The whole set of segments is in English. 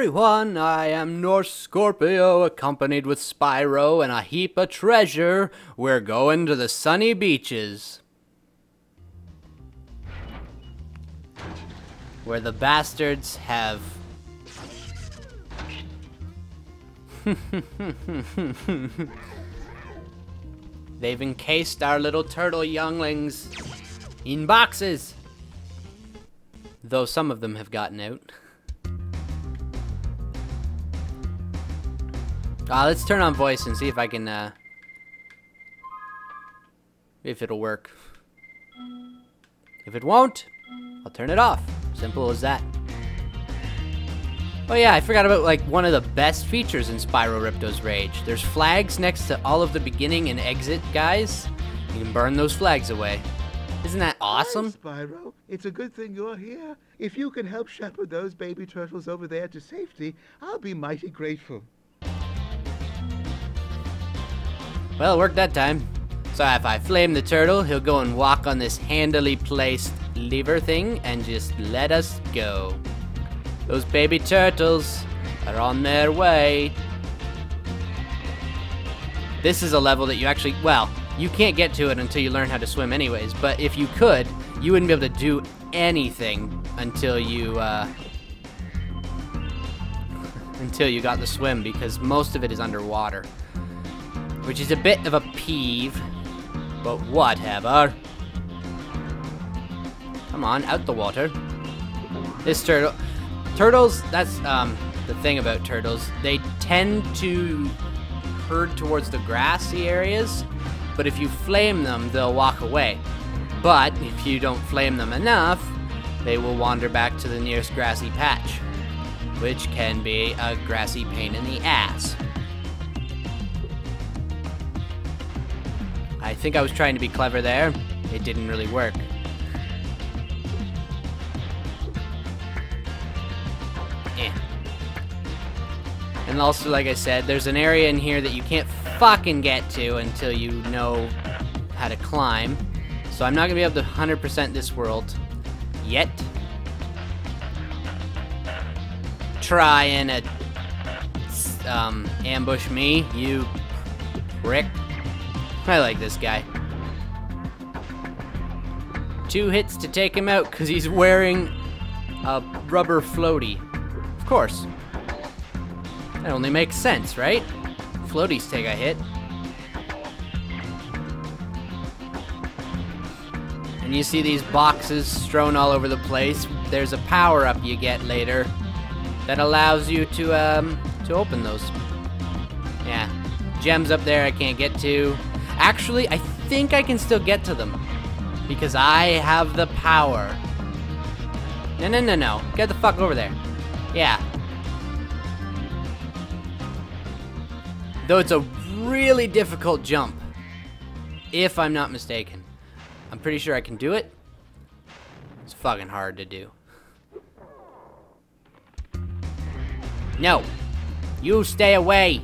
everyone, I am Norse Scorpio, accompanied with Spyro and a heap of treasure. We're going to the sunny beaches, where the bastards have... They've encased our little turtle younglings in boxes. Though some of them have gotten out. Let's turn on voice and see if I can, if it'll work. If it won't, I'll turn it off. Simple as that. Oh yeah, I forgot about, like, one of the best features in Spyro Ripto's Rage. There's flags next to all of the beginning and exit guys. You can burn those flags away. Isn't that awesome? Hi, Spyro, it's a good thing you're here. If you can help shepherd those baby turtles over there to safety, I'll be mighty grateful. Well, it worked that time. So if I flame the turtle, he'll go and walk on this handily placed lever thing and just let us go. Those baby turtles are on their way. This is a level that you actually, well, you can't get to it until you learn how to swim anyways, but if you could, you wouldn't be able to do anything until you got the swim, because most of it is underwater, which is a bit of a peeve, but whatever. Come on, out the water. This turtle... Turtles, that's the thing about turtles. They tend to herd towards the grassy areas, but if you flame them, they'll walk away. But if you don't flame them enough, they will wander back to the nearest grassy patch, which can be a grassy pain in the ass. I think I was trying to be clever there. It didn't really work. And also, like I said, there's an area in here that you can't fucking get to until you know how to climb. So I'm not gonna be able to 100% this world yet. Try and ambush me, you prick. I like this guy. 2 hits to take him out because he's wearing a rubber floaty. Of course. That only makes sense, right? Floaties take a hit. And you see these boxes strewn all over the place. There's a power-up you get later that allows you to open those. Yeah. Gems up there I can't get to. Actually, I think I can still get to them because I have the power. No, no, no, no. Get the fuck over there. Yeah. Though it's a really difficult jump, if I'm not mistaken. I'm pretty sure I can do it. It's fucking hard to do. No. You stay away.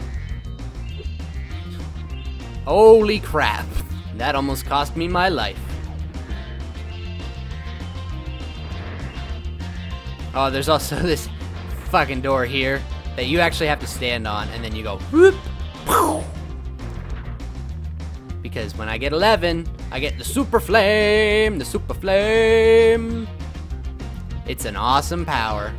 Holy crap. That almost cost me my life. Oh, there's also this fucking door here that you actually have to stand on, and then you go whoop. Because when I get 11, I get the super flame, the super flame. It's an awesome power.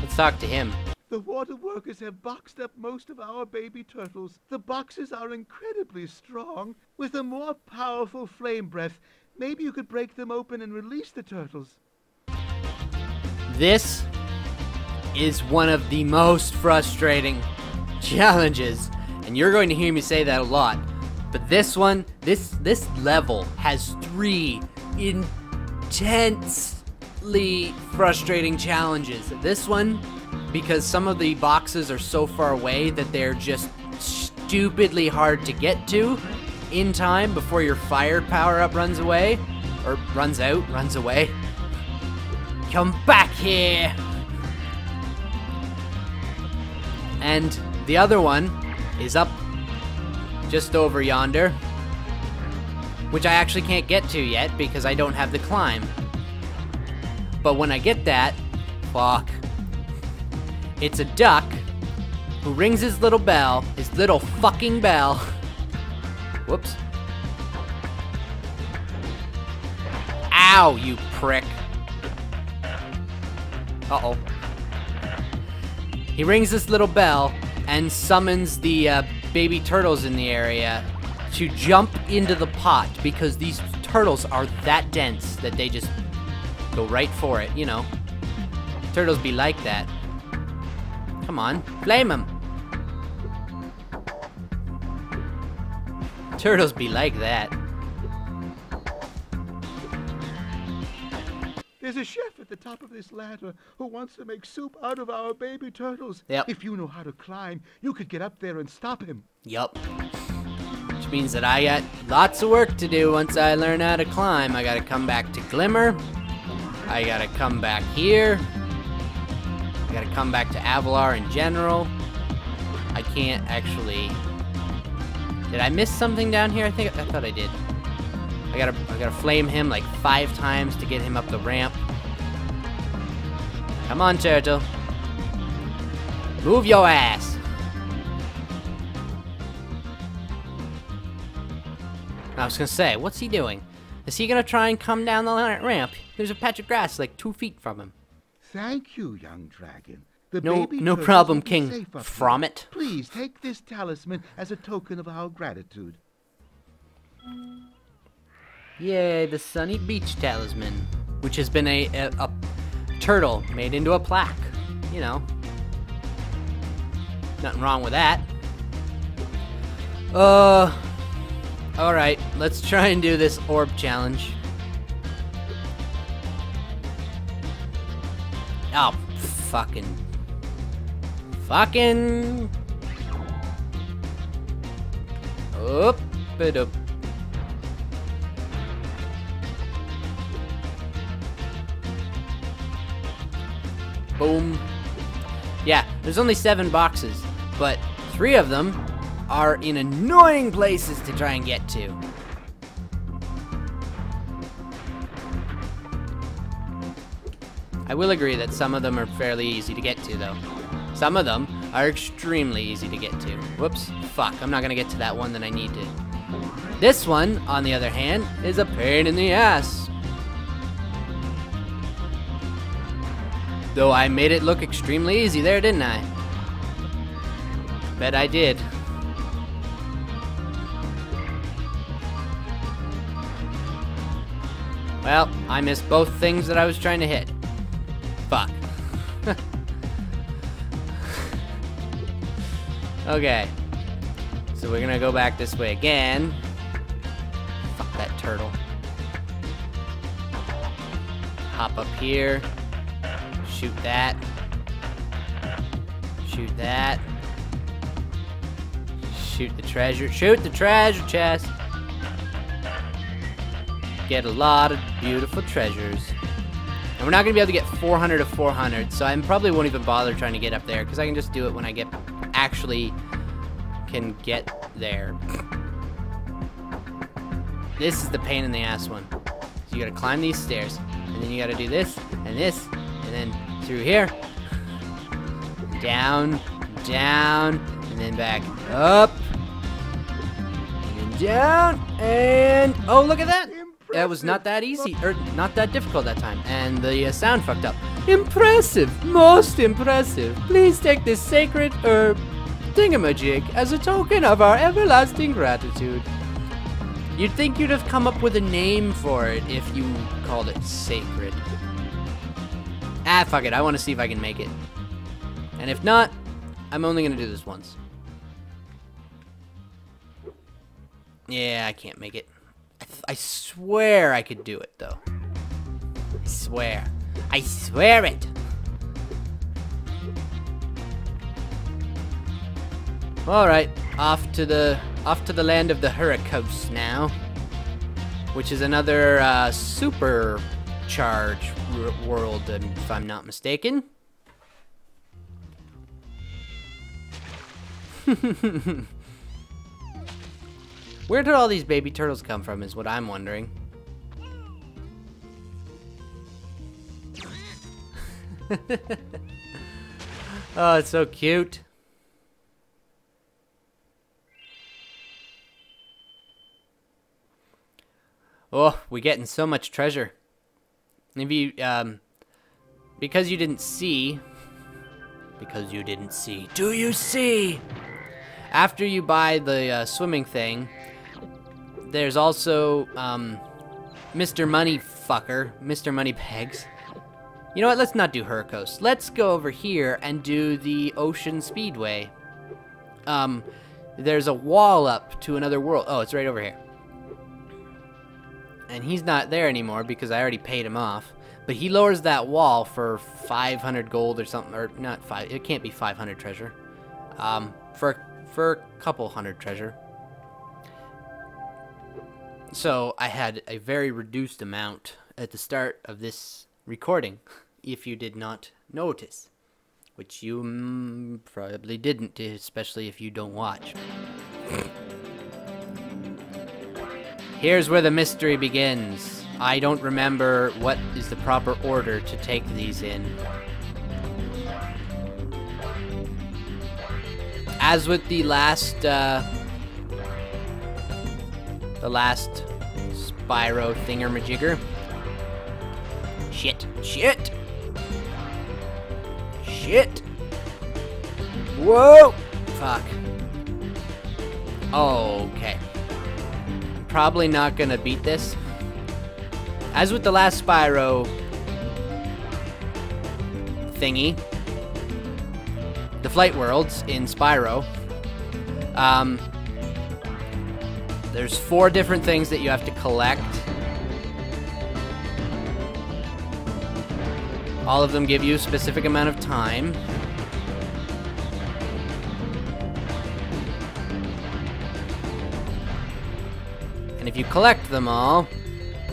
Let's talk to him. The water workers have boxed up most of our baby turtles. The boxes are incredibly strong. With a more powerful flame breath, maybe you could break them open and release the turtles. This is one of the most frustrating challenges, and you're going to hear me say that a lot, but this one, this level has 3 intensely frustrating challenges. This one, because some of the boxes are so far away that they're just stupidly hard to get to in time before your fire power-up runs away, or runs out, runs away. Come back here! And the other one is up just over yonder, which I actually can't get to yet because I don't have the climb. But when I get that, fuck. It's a duck who rings his little bell, his little fucking bell. Whoops. Ow, you prick. Uh-oh. He rings this little bell and summons the baby turtles in the area to jump into the pot because these turtles are that dense that they just go right for it, you know. Turtles be like that. Come on, blame them. Turtles be like that. There's a chef at the top of this ladder who wants to make soup out of our baby turtles. Yep. If you know how to climb, you could get up there and stop him. Yup. Which means that I got lots of work to do once I learn how to climb. I gotta come back to Glimmer. I gotta come back here. I gotta come back to Avalar in general. I can't actually... Did I miss something down here? I thought I did. I gotta flame him like 5 times to get him up the ramp. Come on, turtle. Move your ass. I was gonna say, what's he doing? Is he gonna try and come down the ramp? There's a patch of grass like 2 feet from him. Thank you, young dragon. No problem, King Frommet. Please take this talisman as a token of our gratitude. Yay, the Sunny Beach Talisman, which has been a turtle made into a plaque. You know, nothing wrong with that. All right, let's try and do this orb challenge. Oh, fucking oop it up. Boom. Yeah, there's only 7 boxes, but 3 of them are in annoying places to try and get to. I will agree that some of them are fairly easy to get to, though. Some of them are extremely easy to get to. Whoops. Fuck, I'm not gonna get to that one that I need to. This one, on the other hand, is a pain in the ass. Though I made it look extremely easy there, didn't I? Bet I did. Well, I missed both things that I was trying to hit. Fuck. Okay. So we're gonna go back this way again. Fuck that turtle. Hop up here. Shoot that. Shoot that. Shoot the treasure. Shoot the treasure chest. Get a lot of beautiful treasures. And we're not going to be able to get 400 of 400, so I probably won't even bother trying to get up there, because I can just do it when I get actually can get there. This is the pain in the ass one. So you got to climb these stairs, and then you got to do this, and this, and then... through here, down, down, and then back up, and then down, and oh, look at that! Impressive. That was not that easy, or not that difficult that time, and the sound fucked up. Impressive, most impressive. Please take this sacred thingamajig as a token of our everlasting gratitude. You'd think you'd have come up with a name for it if you called it sacred. Ah, fuck it. I want to see if I can make it. And if not, I'm only going to do this once. Yeah, I can't make it. I swear I could do it, though. I swear. I swear it! Alright, off to the land of the Hurricos now. Which is another, super... charge world, if I'm not mistaken. Where did all these baby turtles come from is what I'm wondering. Oh, it's so cute. Oh, we're getting so much treasure. If you, because you didn't see. Do you see? After you buy the swimming thing, there's also Mr. Moneyfucker, Mr. Moneybags. You know what? Let's not do Hurricos. Let's go over here and do the Ocean Speedway. There's a wall up to another world. Oh, it's right over here. And he's not there anymore because I already paid him off. But he lowers that wall for 500 gold or something, or not five. It can't be 500 treasure. For a couple hundred treasure. So I had a very reduced amount at the start of this recording, if you did not notice, which you probably didn't, especially if you don't watch. Here's where the mystery begins. I don't remember what is the proper order to take these in. As with the last Spyro thingamajigger. Shit. Shit. Shit. Whoa. Fuck. Okay. Probably not gonna beat this. As with the last Spyro thingy, the flight worlds in Spyro, there's 4 different things that you have to collect. All of them give you a specific amount of time. And if you collect them all,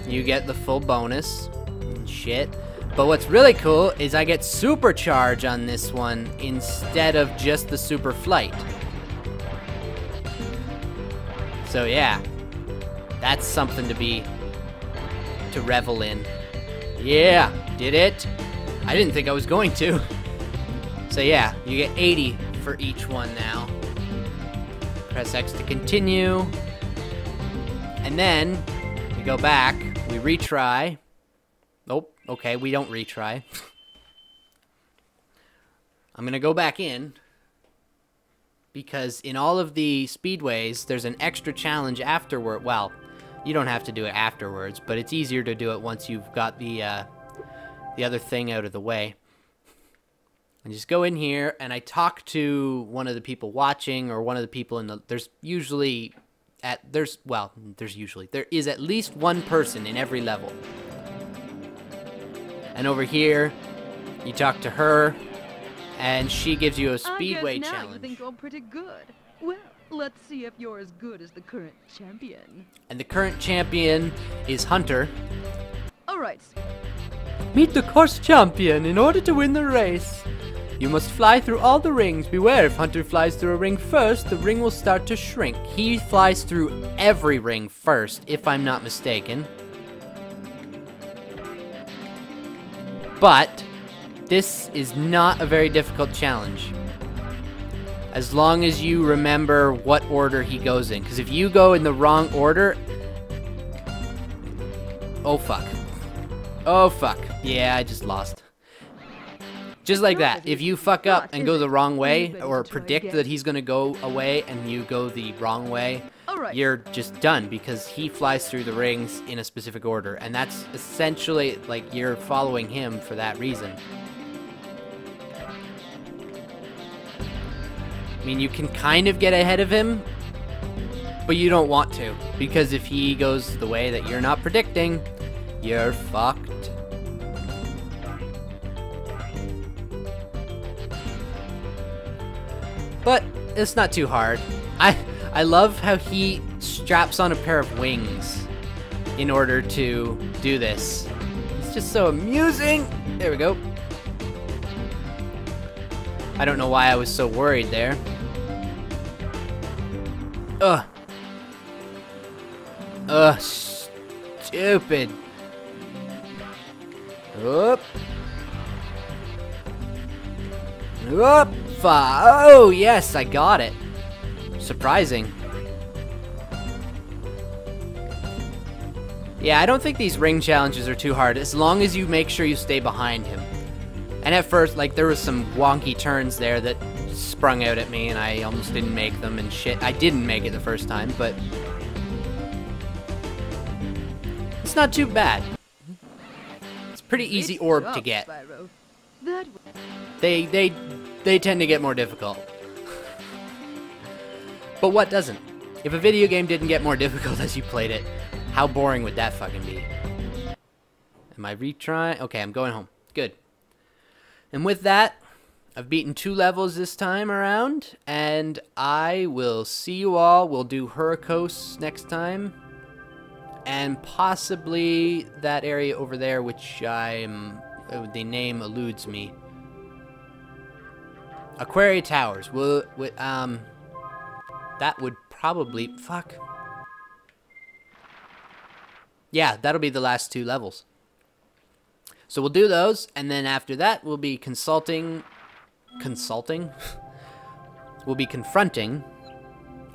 you get the full bonus and shit. But what's really cool is I get supercharge on this one instead of just the super flight. So yeah, that's something to revel in. Yeah, did it? I didn't think I was going to. So yeah, you get 80 for each one now. Press X to continue. And then, we go back, we retry. Oh, okay, we don't retry. I'm gonna go back in, because in all of the speedways, there's an extra challenge afterward. Well, you don't have to do it afterwards, but it's easier to do it once you've got the other thing out of the way. And just go in here, and I talk to one of the people watching, or one of the people in the... There's usually... there is at least one person in every level. And over here, you talk to her, and she gives you a speedway challenge. I guess now you think you're pretty good. Well, let's see if you're as good as the current champion. And the current champion is Hunter. All right. Meet the course champion. In order to win the race, you must fly through all the rings. Beware, if Hunter flies through a ring first, the ring will start to shrink. He flies through every ring first, if I'm not mistaken. But this is not a very difficult challenge, as long as you remember what order he goes in. Because if you go in the wrong order... Oh, fuck. Oh, fuck. Yeah, I just lost. Just like that, if you fuck up and go the wrong way, or predict that he's gonna go away and you go the wrong way, you're just done, because he flies through the rings in a specific order, and that's essentially like you're following him for that reason. I mean, you can kind of get ahead of him, but you don't want to, because if he goes the way that you're not predicting, you're fucked. But it's not too hard. I love how he straps on a pair of wings in order to do this. It's just so amusing. There we go. I don't know why I was so worried there. Ugh. Ugh, stupid. Oop. Up, oh, yes, I got it. Surprising. Yeah, I don't think these ring challenges are too hard, as long as you make sure you stay behind him. And at first, like, there was some wonky turns there that sprung out at me, and I almost didn't make them and shit. I didn't make it the first time, but it's not too bad. It's a pretty easy orb to get. They tend to get more difficult. But what doesn't? If a video game didn't get more difficult as you played it, how boring would that fucking be? Am I retrying? Okay, I'm going home. Good. And with that, I've beaten 2 levels this time around, and I will see you all. We'll do Hurricos next time, and possibly that area over there, which the name eludes me. Aquaria Towers. That would probably fuck. Yeah, that'll be the last 2 levels. So we'll do those, and then after that, we'll be consulting? We'll be confronting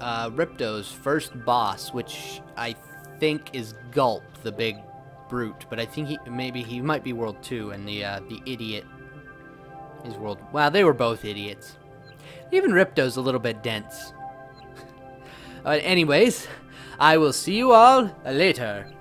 Ripto's first boss, which I think is Gulp, the big brute, but I think he might be World 2, and the idiot is World... Wow, they were both idiots. Even Ripto's a little bit dense. Anyways, I will see you all later.